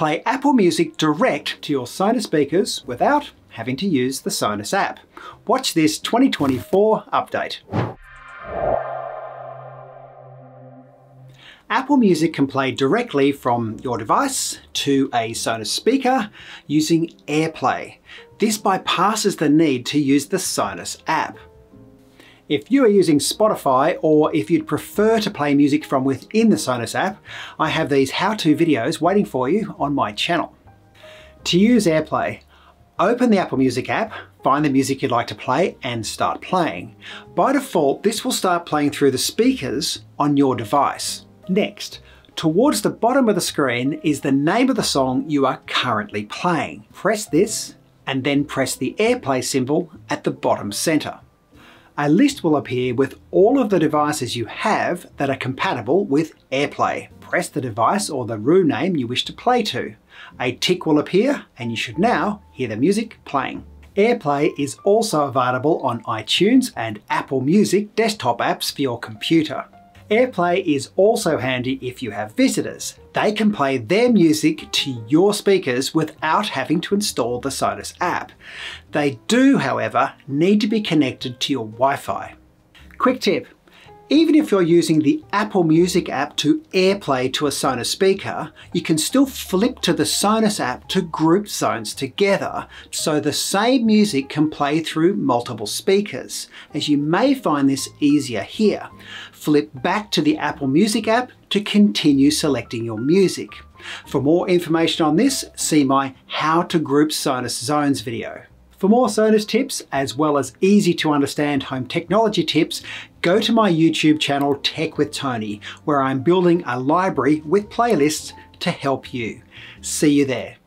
Play Apple Music direct to your Sinus speakers without having to use the Sinus app. Watch this 2024 update. Apple Music can play directly from your device to a Sinus speaker using AirPlay. This bypasses the need to use the Sinus app. If you are using Spotify, or if you'd prefer to play music from within the Sinus app, I have these how-to videos waiting for you on my channel. To use AirPlay, open the Apple Music app, find the music you'd like to play and start playing. By default, this will start playing through the speakers on your device. Next, towards the bottom of the screen is the name of the song you are currently playing. Press this, and then press the AirPlay symbol at the bottom center. A list will appear with all of the devices you have that are compatible with AirPlay. Press the device or the room name you wish to play to. A tick will appear, and you should now hear the music playing. AirPlay is also available on iTunes and Apple Music desktop apps for your computer. AirPlay is also handy if you have visitors. They can play their music to your speakers without having to install the Sinus app. They do, however, need to be connected to your Wi-Fi. Quick tip, even if you're using the Apple Music app to AirPlay to a Sinus speaker, you can still flip to the Sinus app to group zones together, so the same music can play through multiple speakers, as you may find this easier here. Flip back to the Apple Music app to continue selecting your music. For more information on this, see my How to Group Sinus Zones video. For more Sinus tips, as well as easy to understand home technology tips, go to my YouTube channel, Tech with Tony, where I'm building a library with playlists to help you. See you there.